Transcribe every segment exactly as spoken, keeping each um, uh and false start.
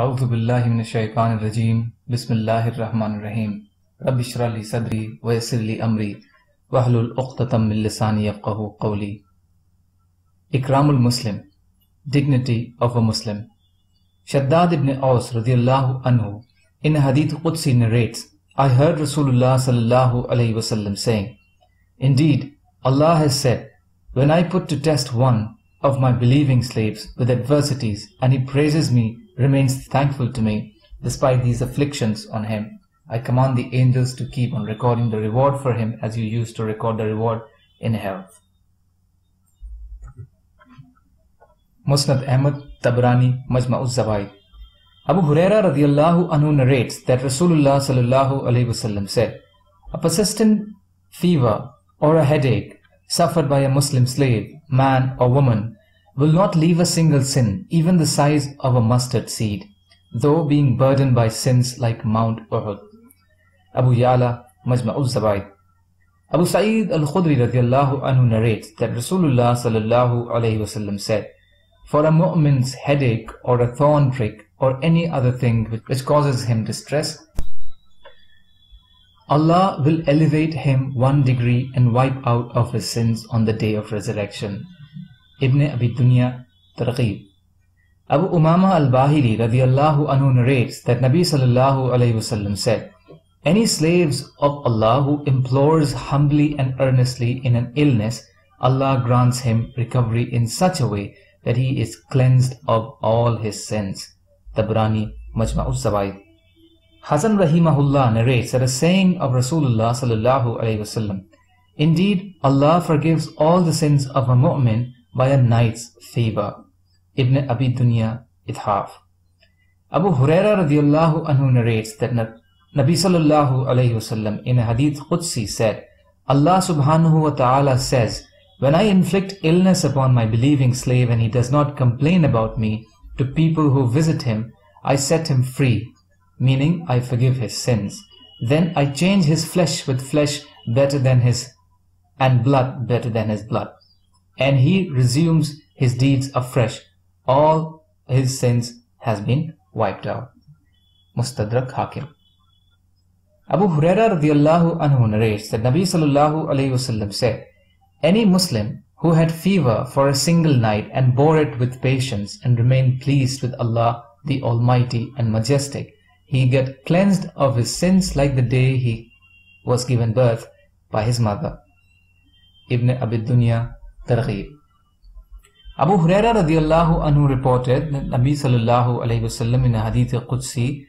أعوذ بالله من الشيطان الرجيم بسم الله الرحمن الرحيم رب اشرح لي صدري ويسر لي أمري واحلل عقدة من لساني يفقهوا قولي. إكرام المسلم, dignity of a Muslim. Shaddad ibn Awz radiallahu anhu in a hadith Qudsi narrates, I heard Rasulullah sallallahu alayhi wasallam saying, Indeed, Allah has said, When I put to test one of my believing slaves with adversities and he praises me, remains thankful to me despite these afflictions on him, I command the angels to keep on recording the reward for him as you used to record the reward in hell. Musnad Ahmad, Tabarani, Majma al-Zawa'id. Abu Hurairah radiallahu anhu narrates that Rasulullah sallallahu alaihi wasallam said, A persistent fever or a headache suffered by a Muslim slave, man or woman, will not leave a single sin, even the size of a mustard seed, though being burdened by sins like Mount Uhud. Abu Ya'la, Majma al-Zawa'id. Abu Sa'id al-Khudri radiallahu anhu narrates that Rasulullah sallallahu alaihi wasallam said, For a mu'min's headache or a thorn prick or any other thing which causes him distress, Allah will elevate him one degree and wipe out of his sins on the day of resurrection. Ibn Abi al-Dunya, Tarqib. Abu Umama al-Bahili radiallahu anhu narrates that Nabi sallallahu alayhi wasallam said, Any slaves of Allah who implores humbly and earnestly in an illness, Allah grants him recovery in such a way that he is cleansed of all his sins. Tabarani, Majma al-Zawa'id. Hasan Rahimahullah narrates that a saying of Rasulullah sallallahu alayhi wasallam, Indeed, Allah forgives all the sins of a mu'min by a night's fever. Ibn Abi al-Dunya, Ithaf. Abu Hurairah radiallahu anhu narrates that Nabi sallallahu alayhi wasallam in a hadith Qudsi said, Allah subhanahu wa ta'ala says, When I inflict illness upon my believing slave and he does not complain about me to people who visit him, I set him free, meaning I forgive his sins. Then I change his flesh with flesh better than his and blood better than his blood. And he resumes his deeds afresh. All his sins has been wiped out. Mustadrak Hakim. Abu Hurairah radiallahu anhu narrates that Nabi sallallahu alayhi wasallam said, Any Muslim who had fever for a single night and bore it with patience and remained pleased with Allah the Almighty and Majestic, he got cleansed of his sins like the day he was given birth by his mother. Ibn Abi al-Dunya, Targhib. Abu Hurairah radiallahu anhu reported that Nabi sallallahu alayhi wasallam in a hadith al-Qudsi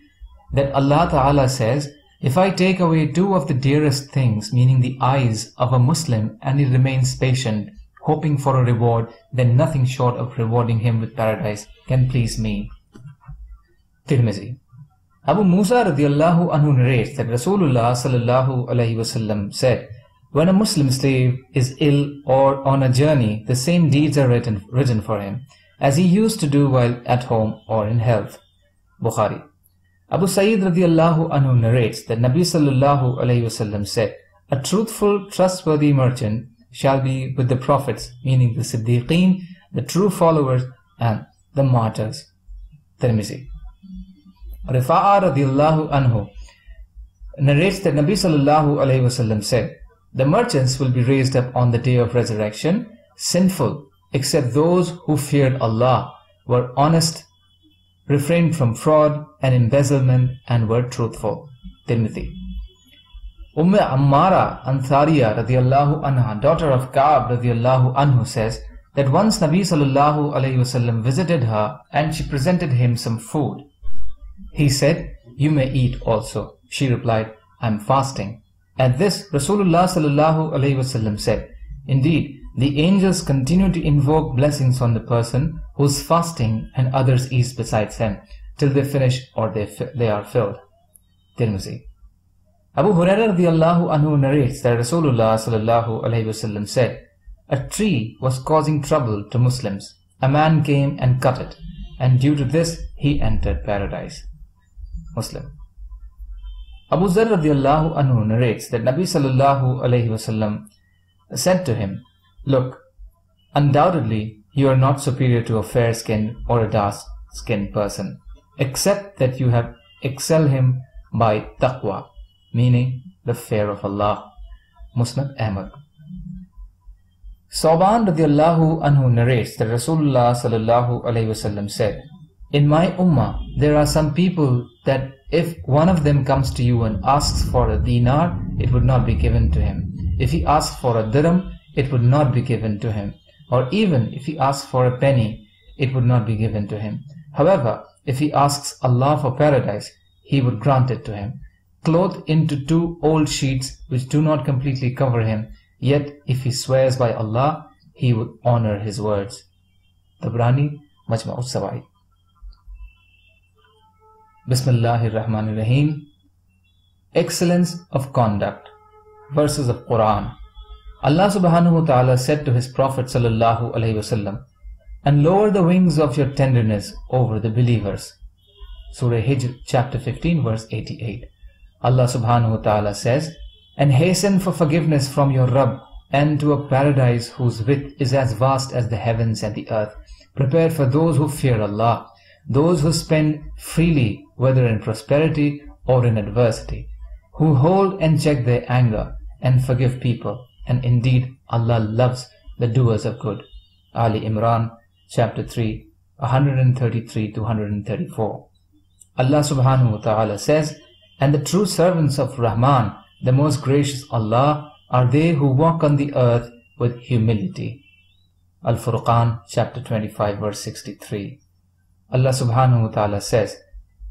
that Allah Ta'ala says, If I take away two of the dearest things, meaning the eyes of a Muslim, and he remains patient, hoping for a reward, then nothing short of rewarding him with paradise can please me. Tirmidhi. Abu Musa radiallahu anhu narrates that Rasulullah sallallahu alayhi wasallam said, When a Muslim slave is ill or on a journey, the same deeds are written, written for him, as he used to do while at home or in health. Bukhari. Abu Sa'id radiallahu anhu narrates that Nabi sallallahu alayhi wasallam said, A truthful, trustworthy merchant shall be with the prophets, meaning the Siddiqeen, the true followers, and the martyrs. Tirmidhi. Rifa'a radiallahu anhu narrates that Nabi sallallahu alayhi wasallam said, The merchants will be raised up on the day of resurrection, sinful, except those who feared Allah, were honest, refrained from fraud and embezzlement, and were truthful. Tirmidhi. Umm Ammarah, An Thariya radiallahu anha, daughter of Ka'ab radiallahu anhu, says that once Nabi sallallahu alayhi wasallam visited her and she presented him some food. He said, You may eat also. She replied, I am fasting. At this, Rasulullah sallallahu alayhi wasallam said, Indeed, the angels continue to invoke blessings on the person who is fasting and others eat besides them, till they finish or they, fi they are filled. Tirmidhi. Abu Hurairah radiallahu anhu narrates that Rasulullah sallallahu alayhi wasallam said, A tree was causing trouble to Muslims. A man came and cut it, and due to this he entered paradise. Muslim. Abu Zar radiallahu anhu narrates that Nabi sallallahu alayhi wasallam said to him, Look, undoubtedly you are not superior to a fair-skinned or a dark-skinned person. except that you have excelled him by taqwa, meaning the fear of Allah. Musnad Ahmad. Sawban radiallahu anhu narrates that Rasulullah sallallahu alayhi wasallam said, "In my ummah there are some people that if one of them comes to you and asks for a dinar, it would not be given to him. If he asks for a dirham, it would not be given to him. Or even if he asks for a penny, it would not be given to him. However, if he asks Allah for paradise, He would grant it to him. Clothed into two old sheets which do not completely cover him, yet if he swears by Allah, He would honor his words." Tabarani, Majma al-Zawa'id. Bismillahir Rahmanir Rahim. Excellence of conduct. Verses of Quran. Allah subhanahu wa ta'ala said to his Prophet sallallahu alayhi wasallam, "And lower the wings of your tenderness over the believers." Surah Hijr chapter fifteen verse eighty-eight. Allah subhanahu wa ta'ala says, "And hasten for forgiveness from your Rabb and to a paradise whose width is as vast as the heavens and the earth, prepared for those who fear Allah, those who spend freely whether in prosperity or in adversity, who hold and check their anger and forgive people, and indeed Allah loves the doers of good." Ali Imran chapter three, one thirty-three to one thirty-four. Allah subhanahu wa ta'ala says, "And the true servants of Rahman, the most gracious Allah, are they who walk on the earth with humility." Al-Furqan chapter twenty-five verse sixty-three. Allah subhanahu wa ta'ala says,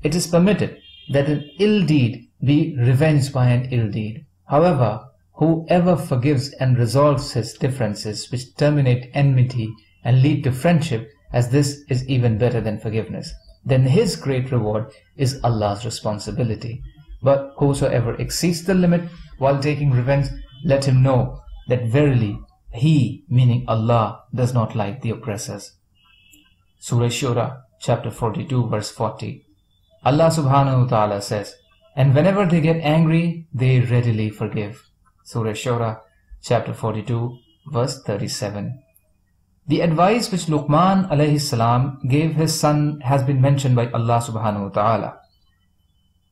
"It is permitted that an ill deed be revenged by an ill deed. However, whoever forgives and resolves his differences which terminate enmity and lead to friendship, as this is even better than forgiveness, then his great reward is Allah's responsibility. But whosoever exceeds the limit while taking revenge, let him know that verily He," meaning Allah, "does not like the oppressors." Surah Shura chapter forty-two verse forty. Allah subhanahu wa ta'ala says, "And whenever they get angry, they readily forgive." Surah Shura chapter forty-two verse thirty-seven. The advice which Luqman alayhi salam gave his son has been mentioned by Allah subhanahu wa ta'ala.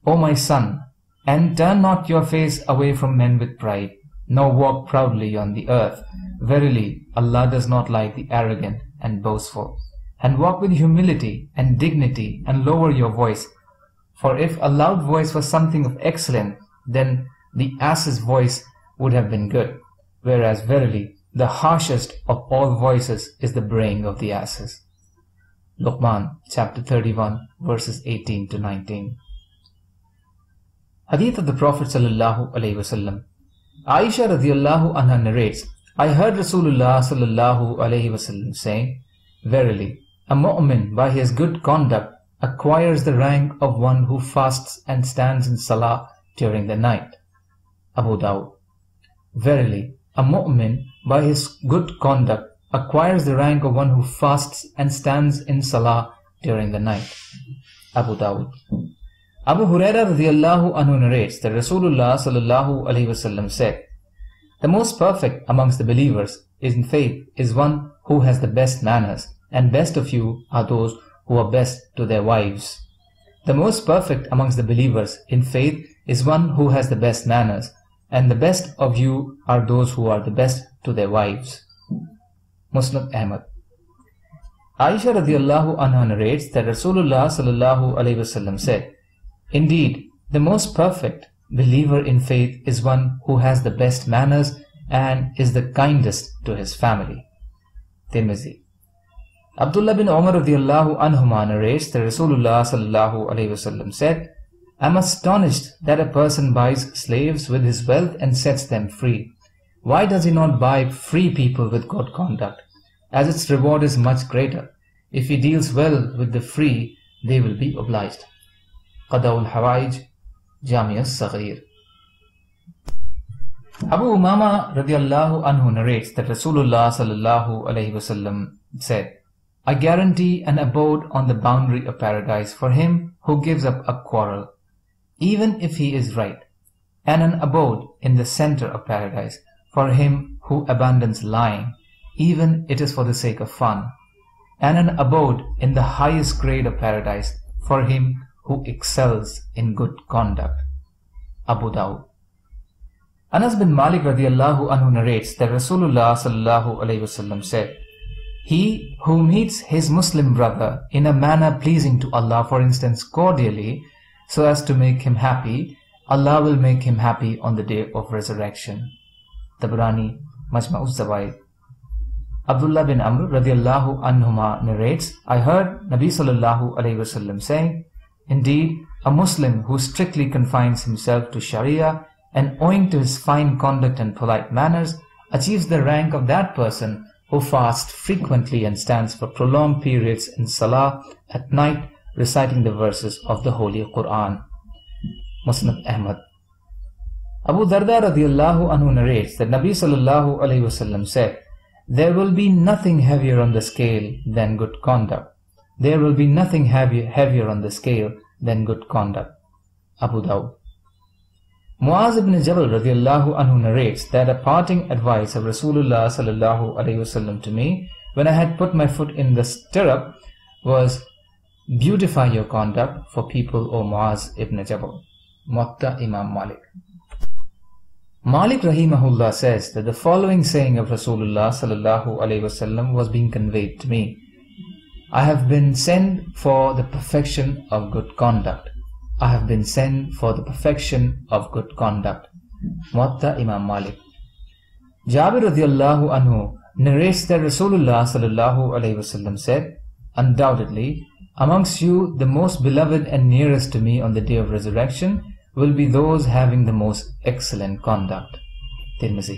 "O my son, and turn not your face away from men with pride, nor walk proudly on the earth. Verily, Allah does not like the arrogant and boastful. And walk with humility and dignity, and lower your voice. For if a loud voice was something of excellence, then the ass's voice would have been good, whereas verily the harshest of all voices is the braying of the asses." Luqman chapter thirty-one verses eighteen to nineteen. Hadith of the Prophet sallallahu alaihi wasallam. Aisha radiallahu anha narrates, "I heard Rasulullah sallallahu alaihi wasallam saying, 'Verily, a mu'min by his good conduct acquires the rank of one who fasts and stands in salah during the night.'" Abu Dawud. "Verily, a mu'min by his good conduct acquires the rank of one who fasts and stands in salah during the night." Abu Dawud. Abu Hurairah radiallahu anhu narrates that Rasulullah sallallahu alaihi wasallam said, "The most perfect amongst the believers in faith is one who has the best manners, and best of you are those who are best to their wives." The most perfect amongst the believers in faith is one who has the best manners, and the best of you are those who are the best to their wives. Musnad Ahmad. Aisha radiallahu anha narrates that Rasulullah sallallahu alaihi wasallam said, "Indeed, the most perfect believer in faith is one who has the best manners and is the kindest to his family." Tirmidhi. Abdullah ibn Umar radiallahu anhuma narrates that Rasulullah sallallahu alaihi wasallam said, "I am astonished that a person buys slaves with his wealth and sets them free. Why does he not buy free people with good conduct, as its reward is much greater? If he deals well with the free, they will be obliged." Qadaw al-Hawaij, Jamia al-Saghir. Abu Umama radiallahu anhu narrates that Rasulullah sallallahu alaihi wasallam said, "I guarantee an abode on the boundary of paradise for him who gives up a quarrel, even if he is right, and an abode in the center of paradise for him who abandons lying, even it is for the sake of fun, and an abode in the highest grade of paradise for him who excels in good conduct. Abu Dawud. Anas bin Malik radiallahu anhu narrates that Rasulullah sallallahu alayhi wasallam said, "He who meets his Muslim brother in a manner pleasing to Allah, for instance cordially, so as to make him happy, Allah will make him happy on the day of resurrection." Tabarani, Majma al-Zawa'id. Abdullah bin Amr radiallahu anhuma narrates, "I heard Nabi sallallahu alayhi wasallam saying, 'Indeed, a Muslim who strictly confines himself to Sharia and owing to his fine conduct and polite manners achieves the rank of that person who fasts frequently and stands for prolonged periods in Salah at night, reciting the verses of the Holy Quran.'" Musnad Ahmad. Abu Darda radiallahu anhu narrates that Nabi sallallahu alayhi wasallam said, "There will be nothing heavier on the scale than good conduct. There will be nothing heavier, heavier on the scale than good conduct." Abu Dawud. Mu'adh ibn Jabal radiallahu anhu narrates that a parting advice of Rasulullah sallallahu alayhi wasallam to me when I had put my foot in the stirrup was, "Beautify your conduct for people, O Mu'adh ibn Jabal." Muatta Imam Malik. Malik rahimahullah says that the following saying of Rasulullah sallallahu alayhi wasallam was being conveyed to me: "I have been sent for the perfection of good conduct. I have been sent for the perfection of good conduct." Muatta Imam Malik. Jabir radiallahu anhu narrates that Rasulullah sallallahu alayhi wasallam said, "Undoubtedly, amongst you the most beloved and nearest to me on the day of resurrection will be those having the most excellent conduct." Tirmidhi.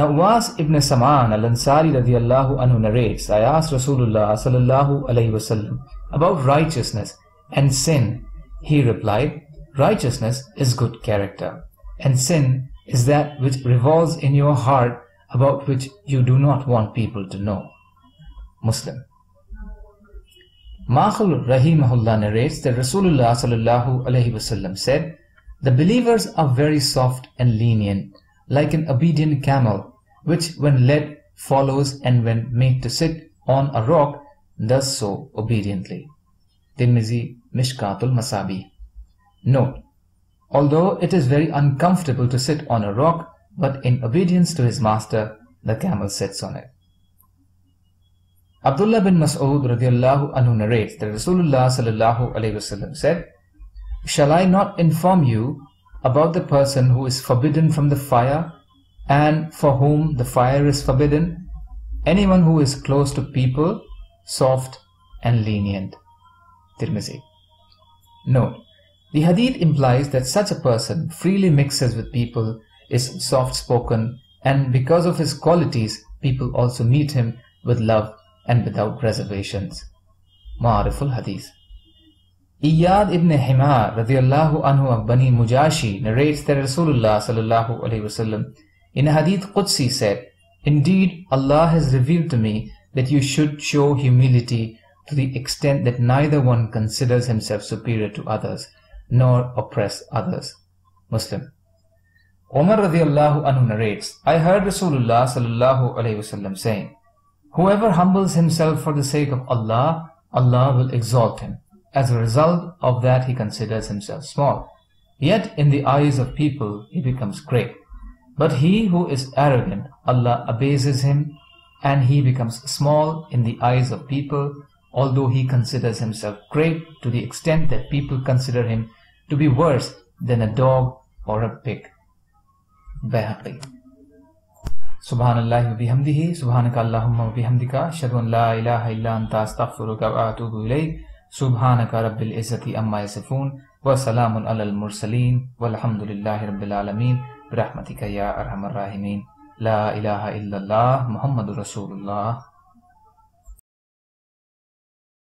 Nawas ibn Saman al-Ansari radiallahu anhu narrates, "I asked Rasulullah sallallahu alayhi wasallam about righteousness and sin. He replied, 'Righteousness is good character, and sin is that which revolves in your heart, about which you do not want people to know.'" Muslim. Makhul rahimahullah narrates that Rasulullah sallallahu alayhi wasallam said, "The believers are very soft and lenient, like an obedient camel, which when led follows, and when made to sit on a rock, does so obediently." Tirmidhi, Mishkatul Masabi. Note: although it is very uncomfortable to sit on a rock, but in obedience to his master, the camel sits on it. Abdullah bin Mas'ud radiallahu anhu narrates that Rasulullah sallallahu alayhi wasallam said, "Shall I not inform you about the person who is forbidden from the fire, and for whom the fire is forbidden? Anyone who is close to people, soft and lenient." Tirmidhi. Note: the hadith implies that such a person freely mixes with people, is soft-spoken, and because of his qualities, people also meet him with love and without reservations. Ma'ariful Hadith. Iyad ibn Himar radiallahu anhu of Bani Mujashi narrates that Rasulullah sallallahu alayhi wasallam in a hadith Qudsi said, "Indeed, Allah has revealed to me that you should show humility to the extent that neither one considers himself superior to others, nor oppress others." Muslim. Umar radiallahu anhu narrates, "I heard Rasulullah sallallahu alayhi wasallam saying, 'Whoever humbles himself for the sake of Allah, Allah will exalt him. As a result of that he considers himself small. Yet in the eyes of people he becomes great. But he who is arrogant, Allah abases him, and he becomes small in the eyes of people, although he considers himself great to the extent that people consider him to be worse than a dog or a pig.'" Bayhaqi. Subhanallah wa bihamdihi, subhanaka Allahumma wa bihamdika, ashhadu an la ilaha illa anta astaghfiruka wa atubu ilayk, subhanaka rabbil izzati amma yasifun, wa salamun alal mursaleen, walhamdulillahi rabbil alamin, bi rahmatika ya arhamar rahimin, la ilaha illallah muhammadur rasulullah.